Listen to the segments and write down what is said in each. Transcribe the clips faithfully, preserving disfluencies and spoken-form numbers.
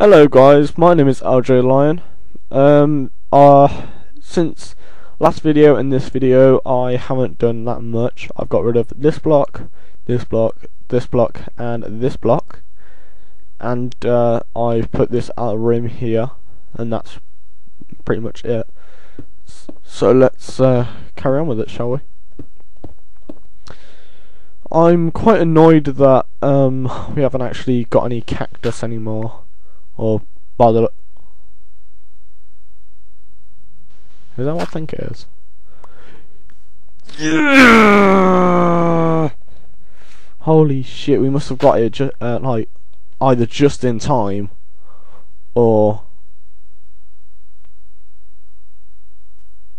Hello guys, my name is L J Lyon. Um, uh, since last video and this video I haven't done that much. I've got rid of this block, this block, this block and this block, and uh, I've put this outer rim here, and that's pretty much it. So let's uh, carry on with it, shall we? I'm quite annoyed that um, we haven't actually got any cactus anymore. Or by the look, is that what I think it is? Yeah! Holy shit! We must have got it ju uh, like either just in time, or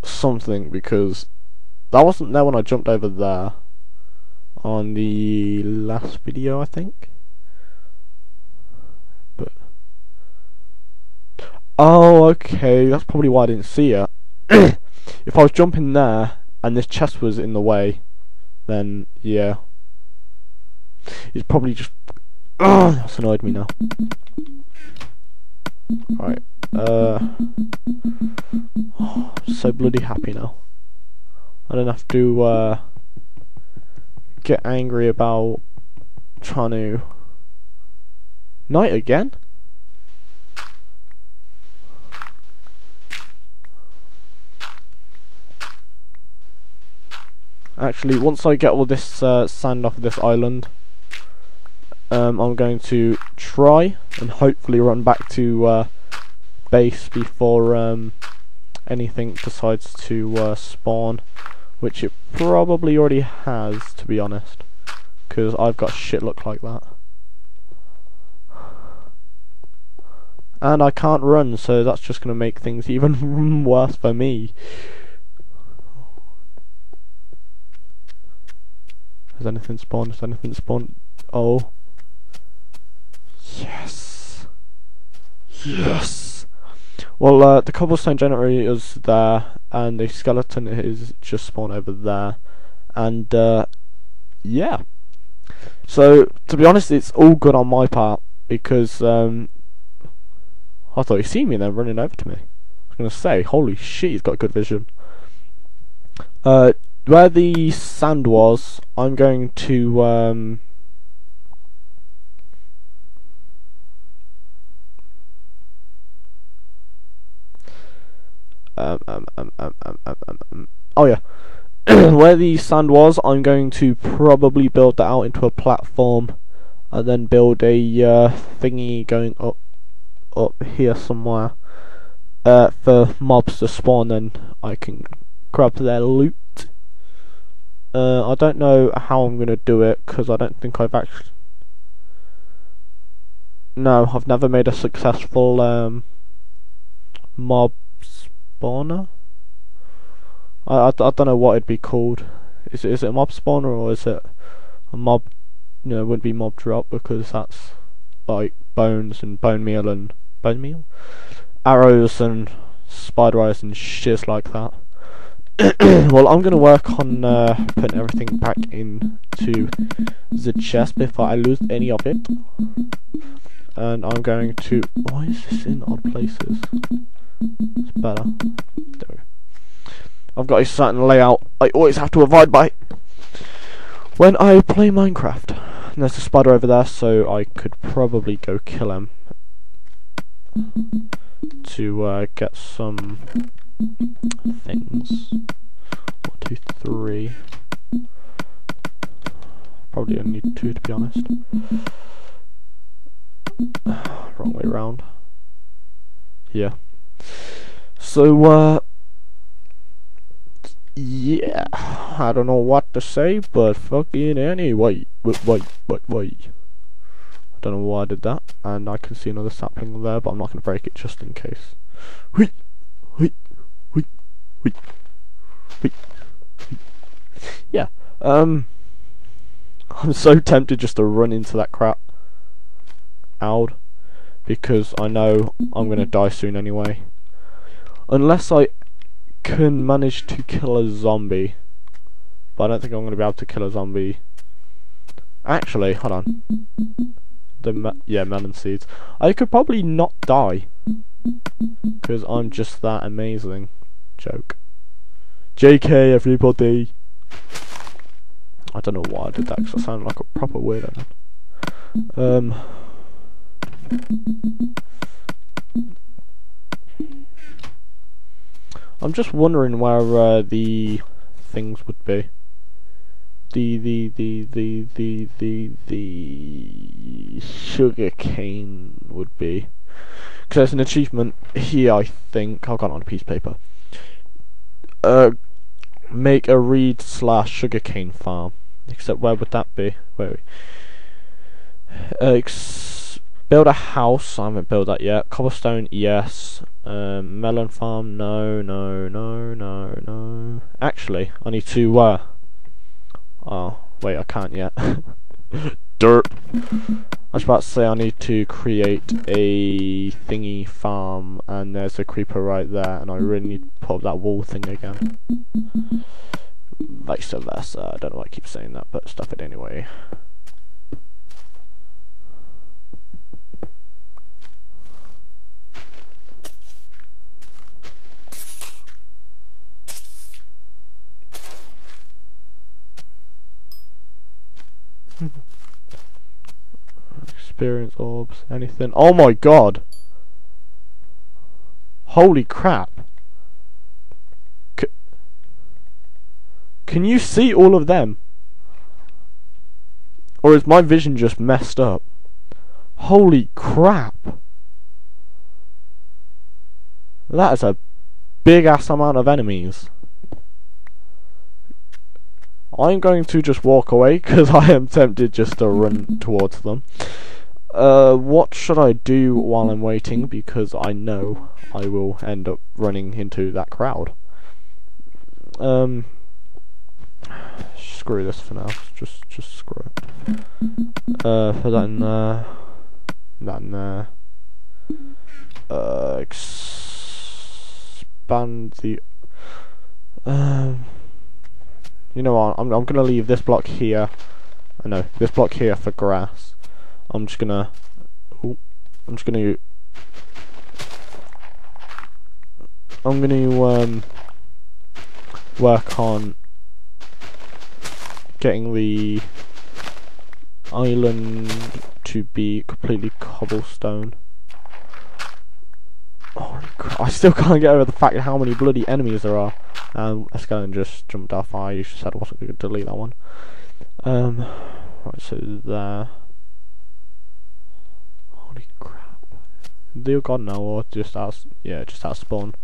something, because that wasn't there when I jumped over there on the last video, I think. Oh, okay, that's probably why I didn't see it. If I was jumping there and this chest was in the way, then yeah, it's probably just. Oh, that's annoyed me now. Right, uh, oh, I'm so bloody happy now. I don't have to uh, get angry about trying to night again. Actually, once I get all this uh, sand off of this island, um, I'm going to try and hopefully run back to uh, base before um, anything decides to uh, spawn, which it probably already has, to be honest, because I've got shit look like that. And I can't run, so that's just going to make things even worse for me. Has anything spawned? Has anything spawned? Oh. Yes. Yes. Well, uh, the cobblestone generator is there, and the skeleton is just spawned over there. And, uh, yeah. So, to be honest, it's all good on my part, because, um, I thought he'd seen me then running over to me. I was going to say, holy shit, he's got good vision. Uh, Where the sand was, I'm going to um, um, um, um, um, um, um, um oh yeah, where the sand was, I'm going to probably build that out into a platform, and then build a uh, thingy going up up here somewhere uh, for mobs to spawn, and I can grab their loot. Uh, I don't know how I'm gonna do it, because I don't think I've actually. No, I've never made a successful um, mob spawner. I, I, I don't know what it'd be called. Is it, is it a mob spawner, or is it a mob? You know, it wouldn't be mob drop, because that's like bones and bone meal and bone meal, arrows and spider eyes and shit like that. Well, I'm going to work on uh, putting everything back into the chest before I lose any of it. And I'm going to... Why is this in odd places? It's better. There we go. I've got a certain layout I always have to abide by when I play Minecraft. And there's a spider over there, so I could probably go kill him to uh, get some... things. One, two, three. Probably only two, to be honest. Wrong way round. Yeah. So, uh, yeah. I don't know what to say, but fucking anyway. Wait, wait, wait, wait. I don't know why I did that. And I can see another sapling there, but I'm not going to break it just in case. Whee! Whee! Whee, whee, whee, whee. Yeah, um, I'm so tempted just to run into that crap, out, because I know I'm going to die soon anyway, unless I can manage to kill a zombie, but I don't think I'm going to be able to kill a zombie. Actually, hold on, the ma yeah melon seeds. I could probably not die because I'm just that amazing. Joke. J K everybody. I don't know why I did that because I sound like a proper weirdo. Um. I'm just wondering where uh, the things would be. The the the the the the the sugar cane would be, because there's an achievement here. I think I've got it on a piece of paper. Uh, make a reed slash sugar cane farm. Except where would that be? Where? Uh, ex build a house. I haven't built that yet. Cobblestone, yes. Um, melon farm, no, no, no, no, no. Actually, I need to. Uh, Oh, wait, I can't yet. Dirt. I was about to say I need to create a thingy farm, and there's a creeper right there, and I really need to put up that wall thing again. Vice versa. I don't know why I keep saying that, but stuff it anyway. Experience orbs, anything. Oh my god! Holy crap! C Can you see all of them? Or is my vision just messed up? Holy crap! That is a big ass amount of enemies. I'm going to just walk away because I am tempted just to run towards them. Uh, what should I do while I'm waiting, because I know I will end up running into that crowd. Um, screw this for now. Just, just screw it. Uh, put that in there. That in there. Uh, expand the. Um, you know what? I'm I'm gonna leave this block here. I know this block here for grass. I'm just gonna, ooh, I'm just gonna, I'm gonna um, work on getting the island to be completely cobblestone. Holy crap, I still can't get over the fact of how many bloody enemies there are. Um, let's go and just jumped off. I said I wasn't going to delete that one. Um, right, so there. Holy crap! They're gone now, or just out? Yeah, just out of spawn,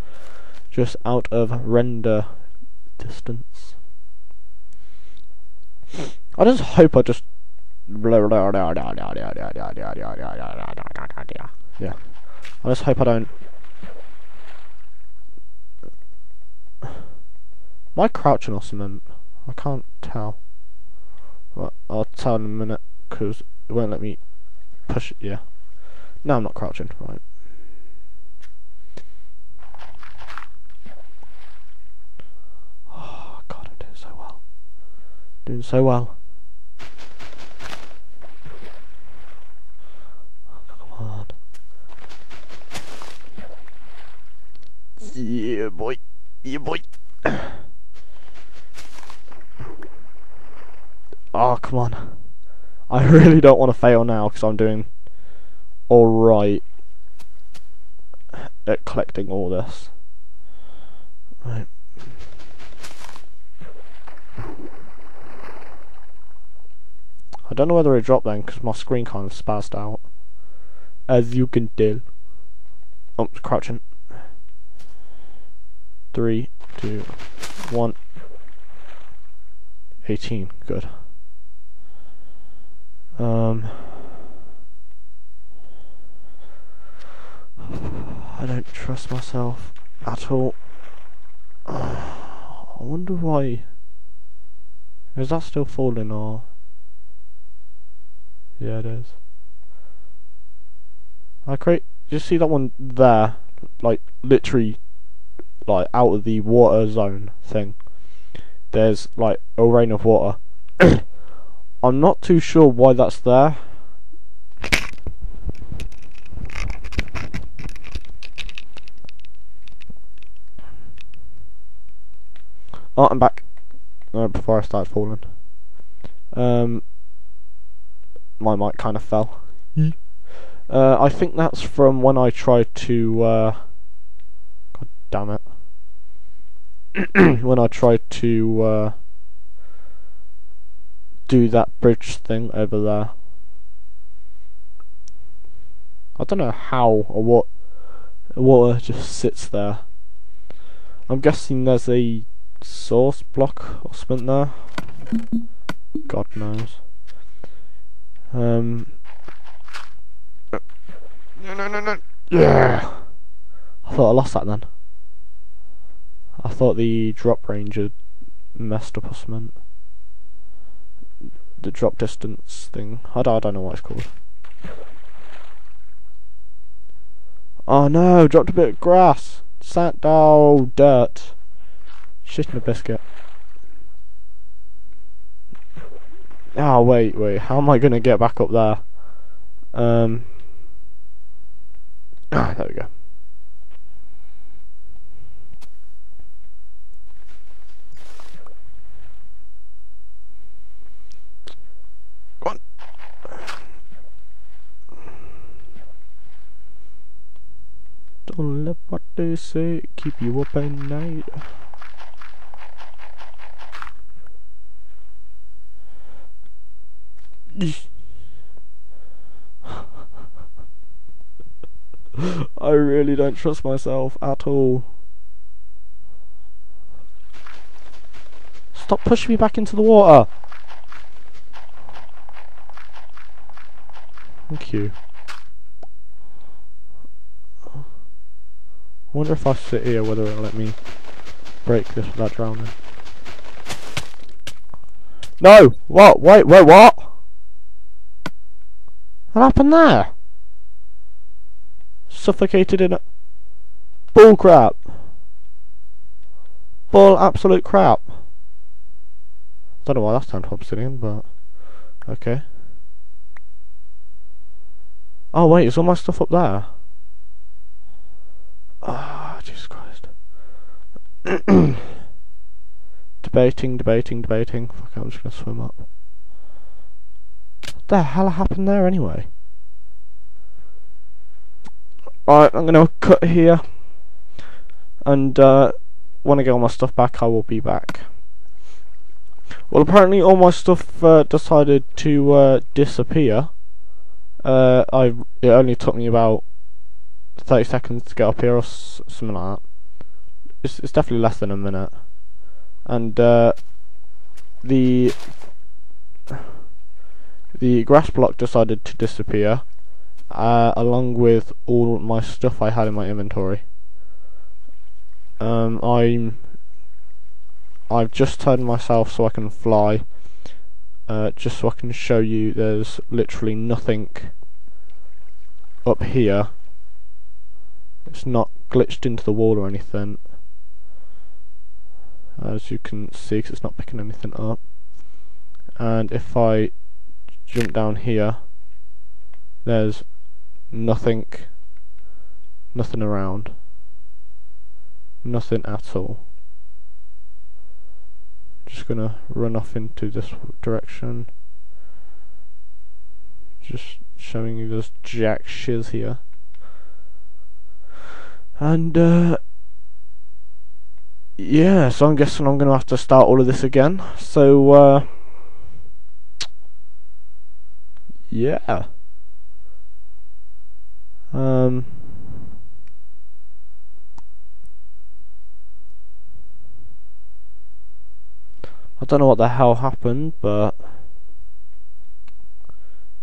just out of render distance. I just hope I just. Yeah, I just hope I don't. Am I crouching or something? I can't tell. Well, I'll tell in a minute because it won't let me push it. Yeah. No, I'm not crouching. Right. Oh god, I'm doing so well. Doing so well. Come on. Yeah, boy. Yeah, boy. Oh, come on. I really don't want to fail now because I'm doing alright at collecting all this. Right. I don't know whether it dropped then because my screen kind of spazzed out. As you can tell. Oh, it's crouching. Three, two, one. eighteen. Good. Um, I don't trust myself at all. I wonder why. Is that still falling or? Yeah, it is. I create. You see that one there, like literally, like out of the water zone thing. There's like a rain of water. I'm not too sure why that's there. Oh, I'm back. No, before I start falling. Um, my mic kind of fell. Mm. Uh, I think that's from when I tried to. Uh, God damn it! When I tried to uh, do that bridge thing over there. I don't know how or what. Water just sits there. I'm guessing there's a source block or something there. God knows. Um. No, no, no, no. Yeah. I thought I lost that then. I thought the drop range had messed up or something. The drop distance thing. I don't, I don't know what it's called. Oh no, dropped a bit of grass. Sat down, dirt. Shit in a biscuit. Ah, oh, wait, wait. How am I going to get back up there? Um. Ah, there we go. Come on. Don't let what they say keep you up at night. I really don't trust myself at all. Stop pushing me back into the water. Thank you. I wonder if I sit here whether it'll let me break this without drowning. No! What? Wait, wait, what? What happened there? Suffocated in a... Bull crap. Bull absolute crap. Don't know why that's turned to obsidian, but... Okay. Oh wait, is all my stuff up there? Ah, oh, Jesus Christ. Debating, debating, debating. Fuck it, I'm just gonna swim up. What the hell happened there anyway? Alright, I'm gonna cut here, and uh, when I get all my stuff back I will be back. Well, apparently all my stuff uh, decided to uh, disappear. uh, I, it only took me about thirty seconds to get up here or s something like that. It's, it's definitely less than a minute. And uh, the the grass block decided to disappear, uh, along with all my stuff I had in my inventory. Um, I'm I've just turned myself so I can fly, uh, just so I can show you there's literally nothing up here. It's not glitched into the wall or anything, as you can see, because it's not picking anything up. And if I jump down here, there's nothing, nothing around, nothing at all. Just gonna run off into this direction, just showing you this jack shiz here. And uh, yeah, so I'm guessing I'm gonna have to start all of this again. So uh, yeah. Um. I don't know what the hell happened, but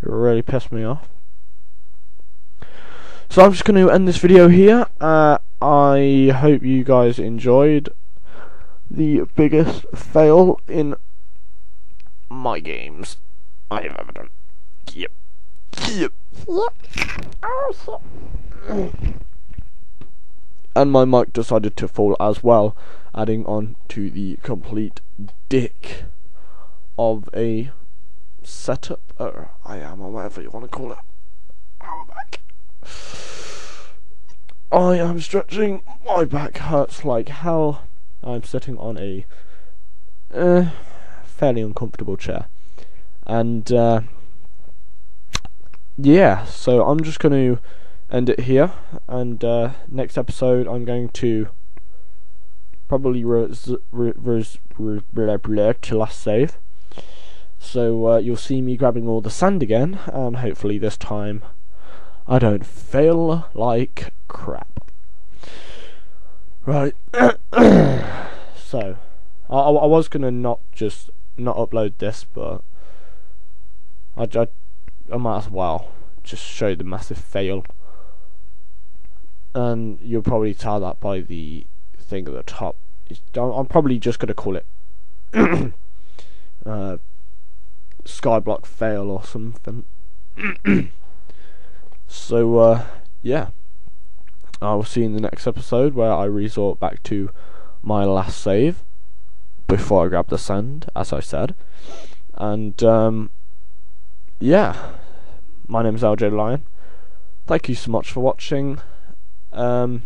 it really pissed me off. So I'm just going to end this video here. Uh, I hope you guys enjoyed the biggest fail in my games I've ever done. Yep. Yep. Oh, shit. And my mic decided to fall as well, adding on to the complete dick of a setup, or I am, or whatever you want to call it. Our back. I am stretching. My back hurts like hell. I'm sitting on a uh, fairly uncomfortable chair. And uh, yeah, so I'm just going to end it here, and uh, next episode I'm going to probably res res res res blah blah to last save. So uh, you'll see me grabbing all the sand again, and hopefully this time I don't fail like crap. Right. So I, I was gonna not just not upload this, but I, I, I might as well just show the massive fail, and you'll probably tell that by the thing at the top. It's, I'm probably just gonna call it uh, SkyBlock fail or something. So uh, yeah, I'll see you in the next episode where I resort back to my last save before I grab the sand, as I said. And um, yeah, my name is L J Lyon. Thank you so much for watching. Um,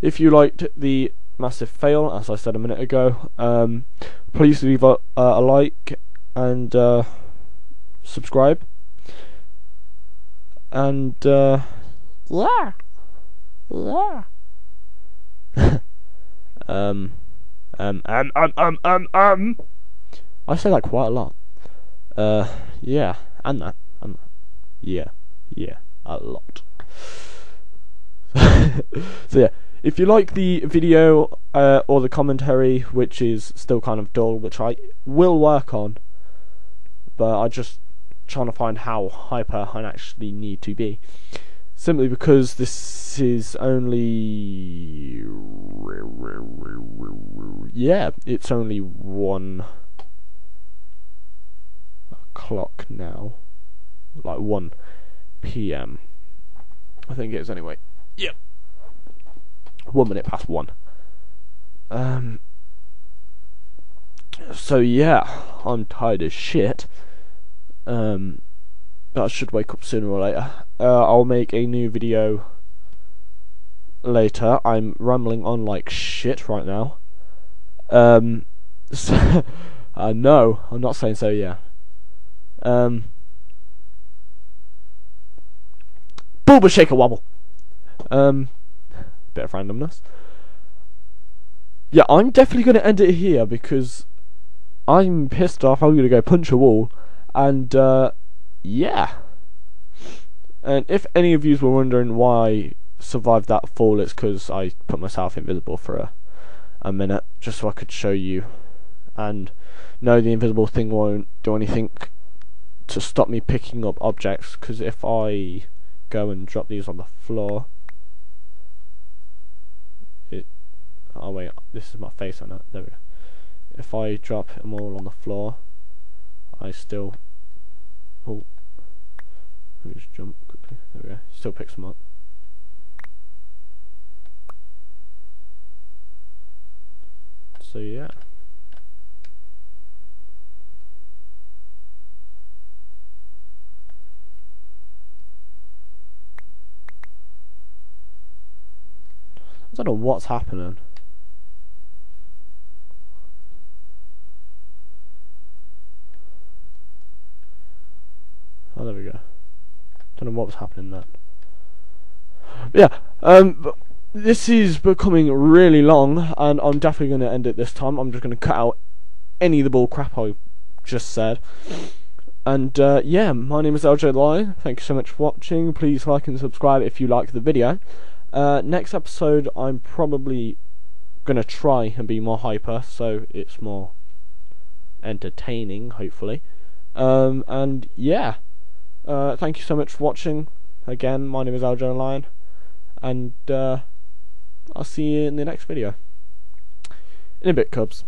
if you liked the massive fail, as I said a minute ago, um, please leave a, uh, a like and uh, subscribe. And uh, yeah, yeah. um, um, um, um, um, um, um. I say that quite a lot. Uh, yeah, and that, and that. Yeah, yeah, a lot. So yeah, if you like the video uh, or the commentary, which is still kind of dull, which I will work on, but I just trying to find how hyper I actually need to be, simply because this is only, yeah, it's only one o'clock now, like one p m I think it is anyway. Yep, one minute past one. Um. So yeah, I'm tired as shit. Um, but I should wake up sooner or later. Uh, I'll make a new video later. I'm rambling on like shit right now. Um, so uh, no, I'm not saying so. Yeah. Um, Booba shaker wobble. Um, bit of randomness. Yeah, I'm definitely gonna end it here because I'm pissed off. I'm gonna go punch a wall. And uh, yeah, and if any of you were wondering why I survived that fall, it's because I put myself invisible for a, a minute, just so I could show you. And no, the invisible thing won't do anything to stop me picking up objects, because if I go and drop these on the floor, it, oh wait, this is my face on it, there we go. If I drop them all on the floor, I still, oh, let me just jump quickly, there we go, still picks them up. So yeah. I don't know what's happening. Oh, there we go. Don't know what was happening then. But yeah, um, this is becoming really long, and I'm definitely going to end it this time. I'm just going to cut out any of the bull crap I just said. And uh, yeah, my name is L J Lyon. Thank you so much for watching. Please like and subscribe if you like the video. Uh, next episode, I'm probably going to try and be more hyper, so it's more entertaining, hopefully. Um, and yeah. Uh, thank you so much for watching. Again, my name is L J Lyon, and uh, I'll see you in the next video. In a bit, cubs.